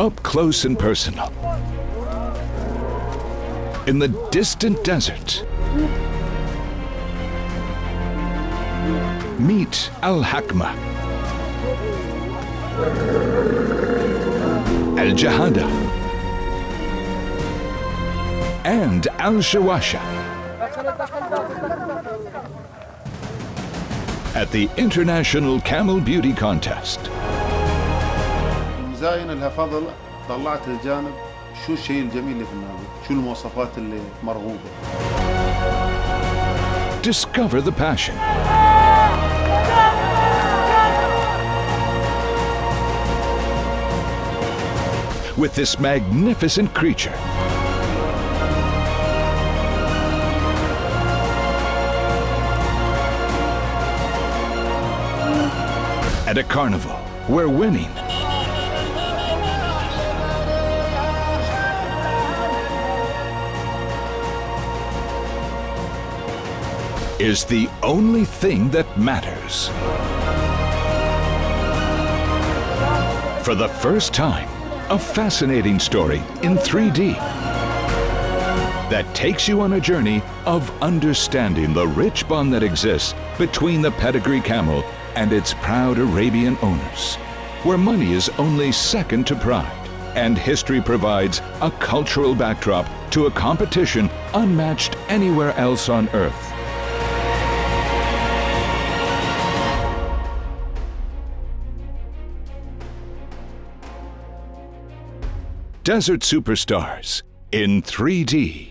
up close and personal. In the distant desert, meet Al Hakma, Al Jahada, and Al Shawasha. At the International Camel Beauty Contest. المزاينة هفضل طلعت الجانب شو الشيء الجميل اللي في النادي شو المواصفات اللي مرغوبة. Discover the passion. With this magnificent creature. At a carnival where winning is the only thing that matters. For the first time, a fascinating story in 3D that takes you on a journey of understanding the rich bond that exists between the pedigree camel and its proud Arabian owners, where money is only second to pride, and history provides a cultural backdrop to a competition unmatched anywhere else on Earth. Desert Superstars in 3D.